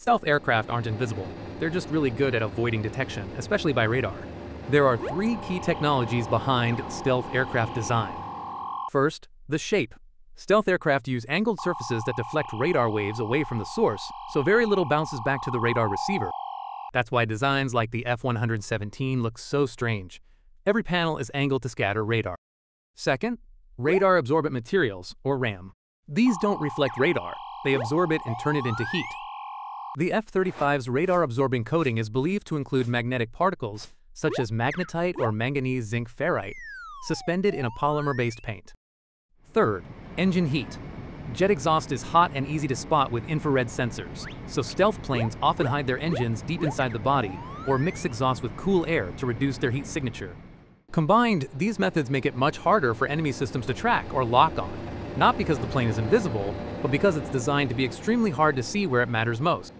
Stealth aircraft aren't invisible, they're just really good at avoiding detection, especially by radar. There are three key technologies behind stealth aircraft design. First, the shape. Stealth aircraft use angled surfaces that deflect radar waves away from the source, so very little bounces back to the radar receiver. That's why designs like the F-117 look so strange. Every panel is angled to scatter radar. Second, radar absorbent materials, or RAM. These don't reflect radar, they absorb it and turn it into heat. The F-35's radar-absorbing coating is believed to include magnetic particles, such as magnetite or manganese zinc ferrite, suspended in a polymer-based paint. Third, engine heat. Jet exhaust is hot and easy to spot with infrared sensors, so stealth planes often hide their engines deep inside the body or mix exhaust with cool air to reduce their heat signature. Combined, these methods make it much harder for enemy systems to track or lock on, not because the plane is invisible, but because it's designed to be extremely hard to see where it matters most.